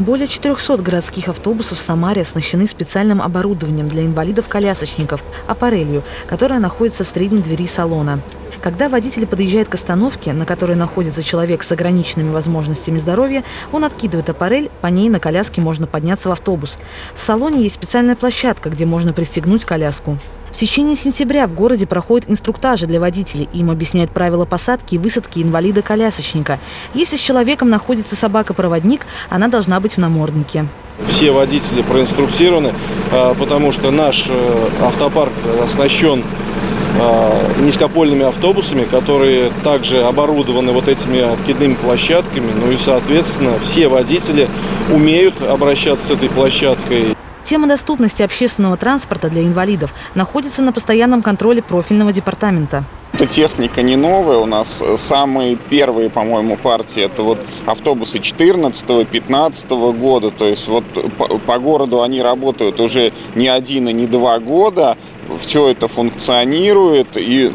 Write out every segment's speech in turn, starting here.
Более 400 городских автобусов в Самаре оснащены специальным оборудованием для инвалидов-колясочников – аппарелью, которая находится в средней двери салона. Когда водитель подъезжает к остановке, на которой находится человек с ограниченными возможностями здоровья, он откидывает аппарель, по ней на коляске можно подняться в автобус. В салоне есть специальная площадка, где можно пристегнуть коляску. В течение сентября в городе проходят инструктажи для водителей. Им объясняют правила посадки и высадки инвалида-колясочника. Если с человеком находится собака-проводник, она должна быть в наморднике. Все водители проинструктированы, потому что наш автопарк оснащен низкопольными автобусами, которые также оборудованы вот этими откидными площадками. Ну и, соответственно, все водители умеют обращаться с этой площадкой. Тема доступности общественного транспорта для инвалидов находится на постоянном контроле профильного департамента. Эта техника не новая. У нас самые первые, по-моему, партии – это вот автобусы 2014-2015 года. То есть вот по городу они работают уже не один и не два года. Все это функционирует, и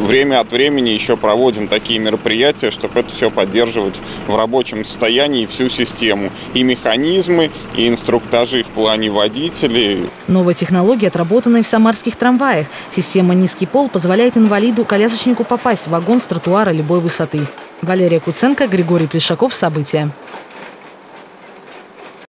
время от времени еще проводим такие мероприятия, чтобы это все поддерживать в рабочем состоянии, всю систему, и механизмы, и инструктажи в плане водителей. Новая технология, отработанная в самарских трамваях. Система «Низкий пол» позволяет инвалиду-колясочнику попасть в вагон с тротуара любой высоты. Валерия Куценко, Григорий Плешаков. События.